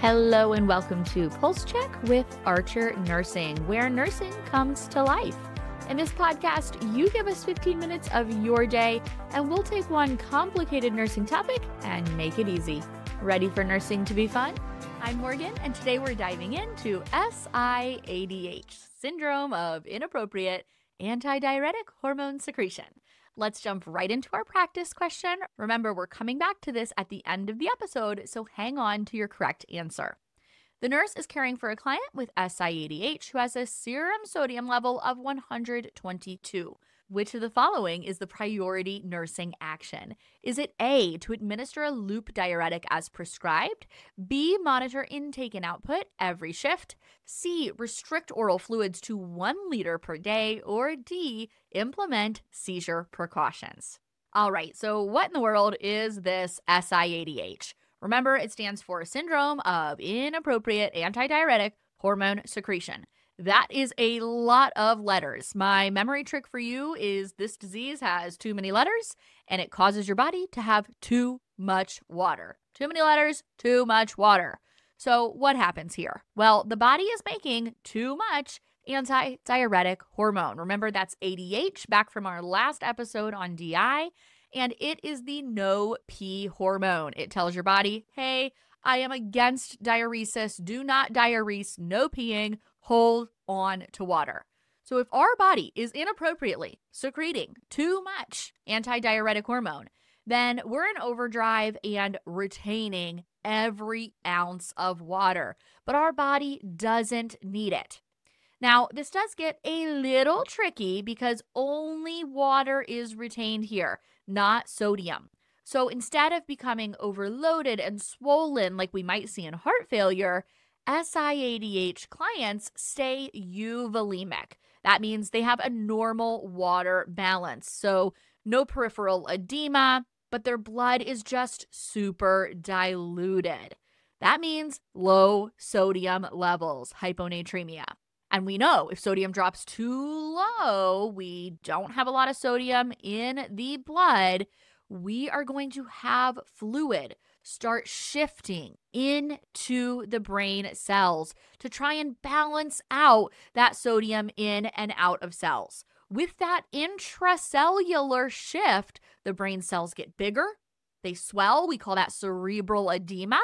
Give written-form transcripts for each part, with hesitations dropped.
Hello and welcome to Pulse Check with Archer Nursing, where nursing comes to life. In this podcast, you give us 15 minutes of your day and we'll take one complicated nursing topic and make it easy. Ready for nursing to be fun? I'm Morgan and today we're diving into SIADH, Syndrome of Inappropriate Antidiuretic Hormone Secretion. Let's jump right into our practice question. Remember, we're coming back to this at the end of the episode, so hang on to your correct answer. The nurse is caring for a client with SIADH who has a serum sodium level of 122. Which of the following is the priority nursing action? Is it A, to administer a loop diuretic as prescribed, B, monitor intake and output every shift, C, restrict oral fluids to 1 liter per day, or D, implement seizure precautions? All right, so what in the world is this SIADH? Remember, it stands for Syndrome of Inappropriate Antidiuretic Hormone Secretion. That is a lot of letters. My memory trick for you is this disease has too many letters and it causes your body to have too much water. Too many letters, too much water. So what happens here? Well, the body is making too much antidiuretic hormone. Remember, that's ADH back from our last episode on DI, and it is the no-pee hormone. It tells your body, hey, I am against diuresis. Do not diurese, no peeing. Hold on to water. So if our body is inappropriately secreting too much antidiuretic hormone, then we're in overdrive and retaining every ounce of water, but our body doesn't need it. Now, this does get a little tricky because only water is retained here, not sodium. So instead of becoming overloaded and swollen like we might see in heart failure, SIADH clients stay euvolemic. That means they have a normal water balance, so no peripheral edema, but their blood is just super diluted. That means low sodium levels, hyponatremia. And we know if sodium drops too low, we don't have a lot of sodium in the blood, we are going to have fluid start shifting into the brain cells to try and balance out that sodium in and out of cells. With that intracellular shift, the brain cells get bigger, they swell, we call that cerebral edema,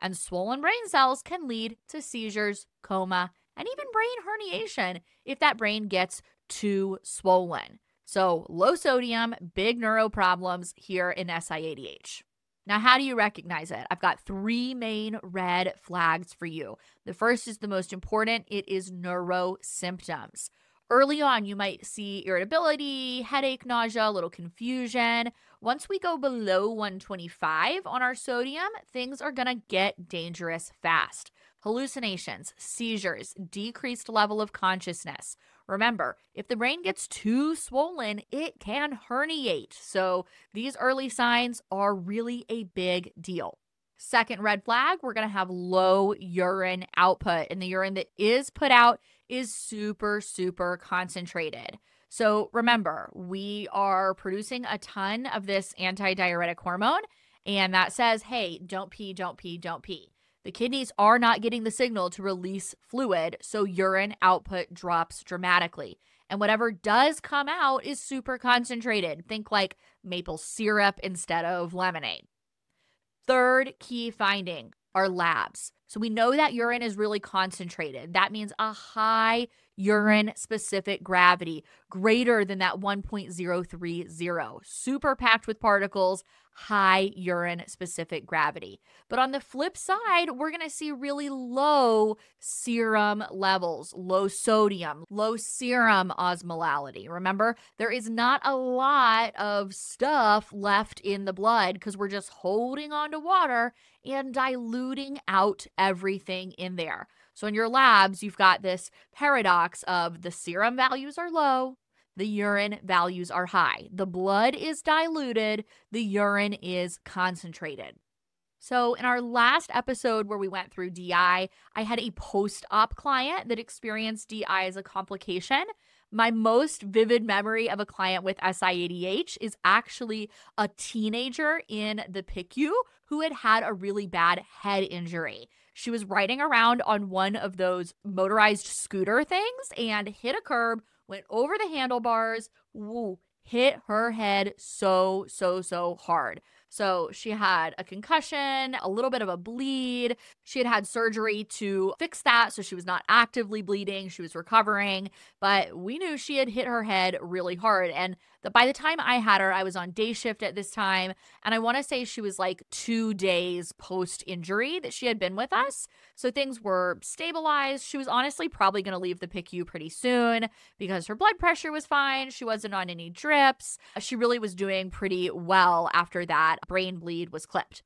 and swollen brain cells can lead to seizures, coma, and even brain herniation if that brain gets too swollen. So low sodium, big neuro problems here in SIADH. Now, how do you recognize it? I've got three main red flags for you. The first is the most important. It is neuro symptoms. Early on, you might see irritability, headache, nausea, a little confusion. Once we go below 125 on our sodium, things are going to get dangerous fast. Hallucinations, seizures, decreased level of consciousness. Remember, if the brain gets too swollen, it can herniate. So these early signs are really a big deal. Second red flag, we're going to have low urine output. And the urine that is put out is super, super concentrated. So remember, we are producing a ton of this antidiuretic hormone. And that says, hey, don't pee, don't pee, don't pee. The kidneys are not getting the signal to release fluid, so urine output drops dramatically. And whatever does come out is super concentrated. Think like maple syrup instead of lemonade. Third key finding are labs. So we know that urine is really concentrated. That means a high urine-specific gravity, greater than that 1.030, super packed with particles, high urine-specific gravity. But on the flip side, we're going to see really low serum levels, low sodium, low serum osmolality. Remember, there is not a lot of stuff left in the blood because we're just holding on to water and diluting out everything in there. So in your labs, you've got this paradox of the serum values are low, the urine values are high. The blood is diluted, the urine is concentrated. So in our last episode where we went through DI, I had a post-op client that experienced DI as a complication. My most vivid memory of a client with SIADH is actually a teenager in the PICU who had had a really bad head injury. She was riding around on one of those motorized scooter things and hit a curb, went over the handlebars, hit her head so hard. So she had a concussion, a little bit of a bleed. She had had surgery to fix that, so she was not actively bleeding. She was recovering, but we knew she had hit her head really hard. And by the time I had her, I was on day shift at this time. And I want to say she was like 2 days post-injury that she had been with us. So things were stabilized. She was honestly probably going to leave the PICU pretty soon because her blood pressure was fine. She wasn't on any drips. She really was doing pretty well after that brain bleed was clipped.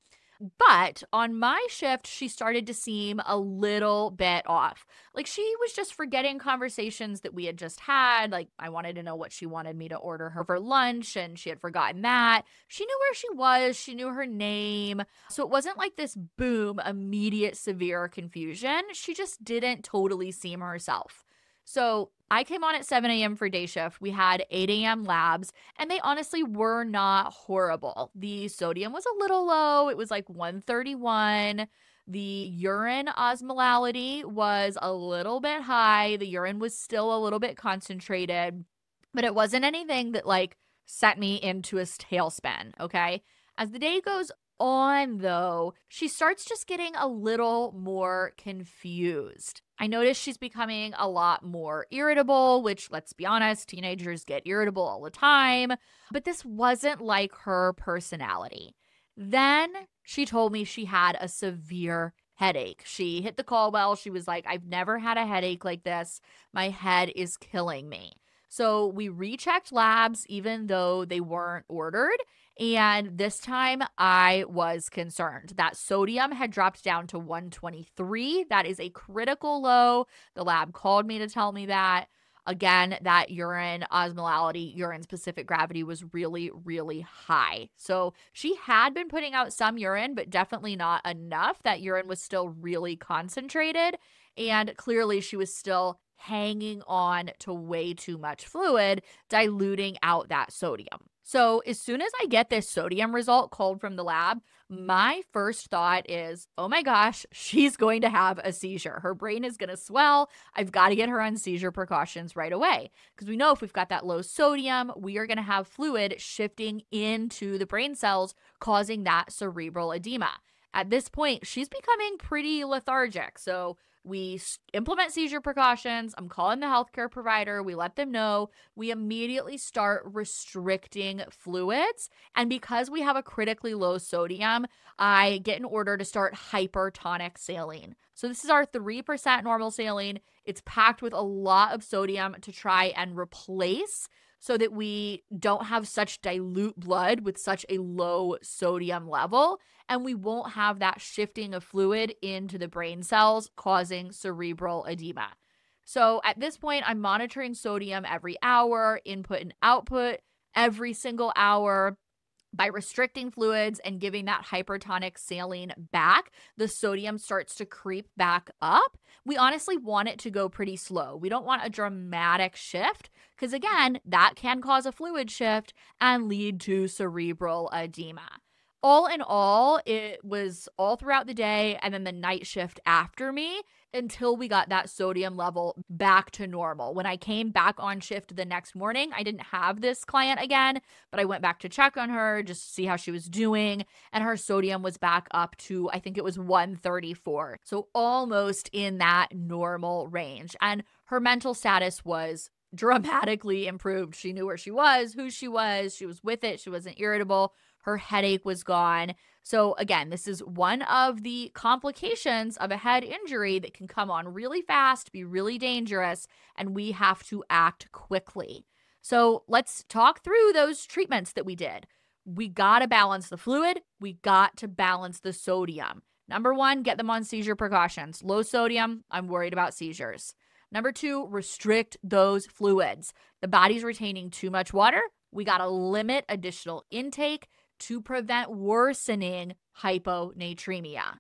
But on my shift, she started to seem a little bit off. Like she was just forgetting conversations that we had just had. Like I wanted to know what she wanted me to order her for lunch, and she had forgotten that. She knew where she was. She knew her name. So it wasn't like this boom, immediate severe confusion. She just didn't totally seem herself. So I came on at 7 a.m. for day shift. We had 8 a.m. labs, and they honestly were not horrible. The sodium was a little low. It was like 131. The urine osmolality was a little bit high. The urine was still a little bit concentrated, but it wasn't anything that like set me into a tailspin, okay? As the day goes on, though, she starts just getting a little more confused. I notice she's becoming a lot more irritable, which, let's be honest, teenagers get irritable all the time, but this wasn't like her personality. Then she told me she had a severe headache. She hit the call well. She was like, I've never had a headache like this. My head is killing me. So we rechecked labs, even though they weren't ordered. And this time I was concerned. That sodium had dropped down to 123. That is a critical low. The lab called me to tell me that. Again, that urine osmolality, urine-specific gravity was really, really high. So she had been putting out some urine, but definitely not enough. That urine was still really concentrated. And clearly she was still hanging on to way too much fluid, diluting out that sodium. So as soon as I get this sodium result called from the lab, my first thought is, oh my gosh, she's going to have a seizure. Her brain is going to swell. I've got to get her on seizure precautions right away, because we know if we've got that low sodium, we are going to have fluid shifting into the brain cells, causing that cerebral edema. At this point, she's becoming pretty lethargic. So we implement seizure precautions. I'm calling the healthcare provider. We let them know. We immediately start restricting fluids. And because we have a critically low sodium, I get an order to start hypertonic saline. So this is our 3% normal saline. It's packed with a lot of sodium to try and replace so that we don't have such dilute blood with such a low sodium level, and we won't have that shifting of fluid into the brain cells causing cerebral edema. So at this point, I'm monitoring sodium every hour, input and output every single hour. By restricting fluids and giving that hypertonic saline back, the sodium starts to creep back up. We honestly want it to go pretty slow. We don't want a dramatic shift because, again, that can cause a fluid shift and lead to cerebral edema. All in all, it was all throughout the day and then the night shift after me until we got that sodium level back to normal. When I came back on shift the next morning, I didn't have this client again, but I went back to check on her just to see how she was doing, and her sodium was back up to, I think it was 134. So almost in that normal range. And her mental status was dramatically improved. She knew where she was, who she was with it, she wasn't irritable. Her headache was gone. So again, this is one of the complications of a head injury that can come on really fast, be really dangerous, and we have to act quickly. So let's talk through those treatments that we did. We got to balance the fluid. We got to balance the sodium. Number one, get them on seizure precautions. Low sodium, I'm worried about seizures. Number two, restrict those fluids. The body's retaining too much water. We got to limit additional intake to prevent worsening hyponatremia.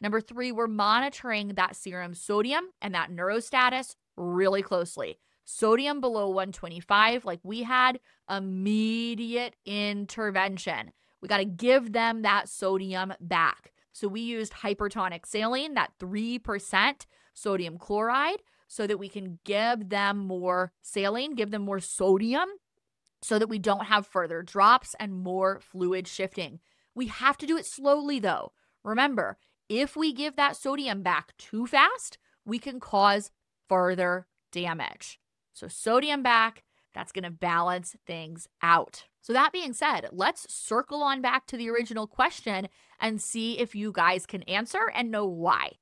Number three, we're monitoring that serum sodium and that neurostatus really closely. sodium below 125, like we had immediate intervention. We got to give them that sodium back. So we used hypertonic saline, that 3% sodium chloride, so that we can give them more saline, give them more sodium, so that we don't have further drops and more fluid shifting. We have to do it slowly though. Remember, if we give that sodium back too fast, we can cause further damage. So sodium back, that's going to balance things out. So that being said, let's circle on back to the original question and see if you guys can answer and know why.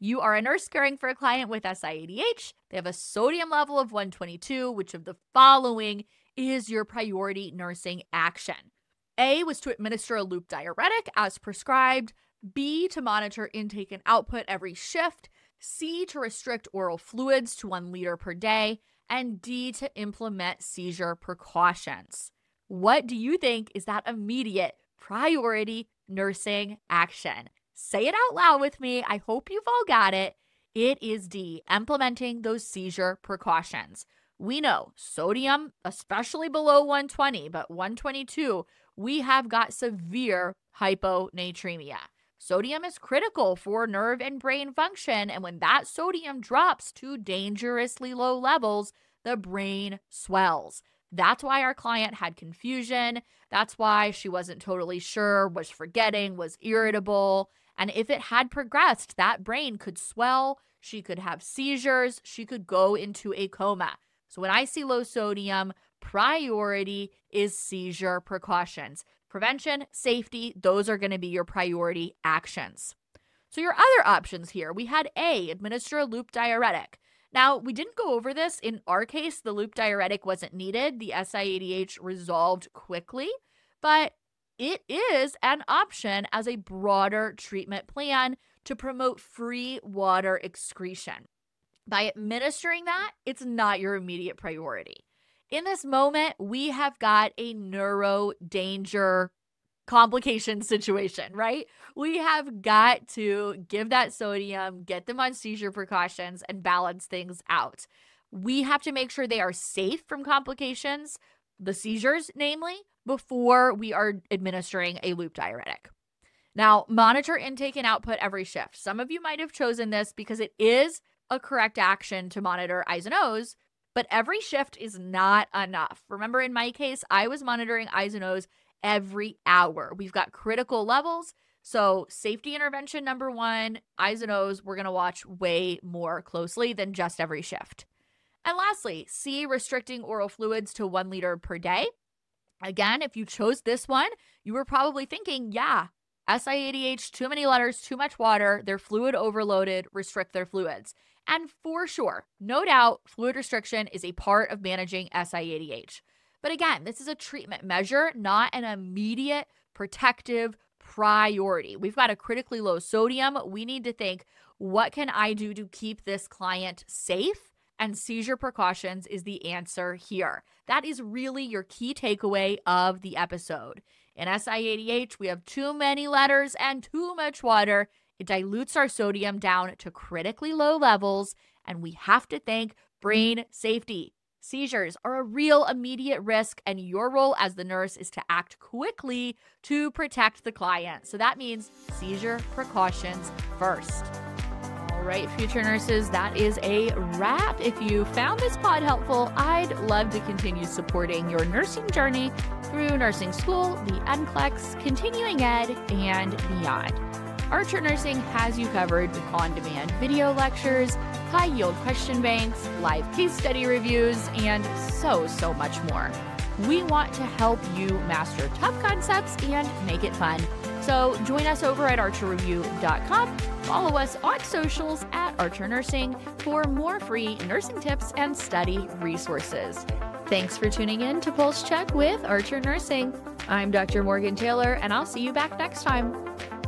You are a nurse caring for a client with SIADH. They have a sodium level of 122. Which of the following is your priority nursing action? A was to administer a loop diuretic as prescribed. B, to monitor intake and output every shift. C, to restrict oral fluids to 1 liter per day. And D, to implement seizure precautions. What do you think is that immediate priority nursing action? Say it out loud with me. I hope you've all got it. It is D, implementing those seizure precautions. We know sodium, especially below 120, but 122, we have got severe hyponatremia. Sodium is critical for nerve and brain function, and when that sodium drops to dangerously low levels, the brain swells. That's why our client had confusion. That's why she wasn't totally sure, was forgetting, was irritable. And if it had progressed, that brain could swell. She could have seizures. She could go into a coma. So when I see low sodium, priority is seizure precautions. Prevention, safety, those are going to be your priority actions. So your other options here, we had A, administer a loop diuretic. Now, we didn't go over this. In our case, the loop diuretic wasn't needed. The SIADH resolved quickly, but it is an option as a broader treatment plan to promote free water excretion. By administering that, it's not your immediate priority. In this moment, we have got a neuro danger complication situation, right? We have got to give that sodium, get them on seizure precautions, and balance things out. We have to make sure they are safe from complications, the seizures namely, before we are administering a loop diuretic. Now, monitor intake and output every shift. Some of you might have chosen this because it is a correct action to monitor eyes and O's, but every shift is not enough. Remember, in my case, I was monitoring eyes and O's every hour. We've got critical levels. So safety intervention, number one, eyes and O's, we're going to watch way more closely than just every shift. And lastly, C, restricting oral fluids to 1 liter per day. Again, if you chose this one, you were probably thinking, yeah, SIADH, too many letters, too much water, they're fluid overloaded, restrict their fluids. And for sure, no doubt, fluid restriction is a part of managing SIADH. But again, this is a treatment measure, not an immediate protective priority. We've got a critically low sodium. We need to think, what can I do to keep this client safe? And seizure precautions is the answer here. That is really your key takeaway of the episode. In SIADH, we have too many letters and too much water. It dilutes our sodium down to critically low levels, and we have to think brain safety. Seizures are a real immediate risk, and your role as the nurse is to act quickly to protect the client. So that means seizure precautions first. All right, future nurses, that is a wrap. If you found this pod helpful, I'd love to continue supporting your nursing journey through nursing school, the NCLEX, continuing ed, and beyond. Archer Nursing has you covered with on-demand video lectures, high-yield question banks, live case study reviews, and so much more. We want to help you master tough concepts and make it fun. So join us over at archerreview.com. Follow us on socials at Archer Nursing for more free nursing tips and study resources. Thanks for tuning in to Pulse Check with Archer Nursing. I'm Dr. Morgan Taylor, and I'll see you back next time.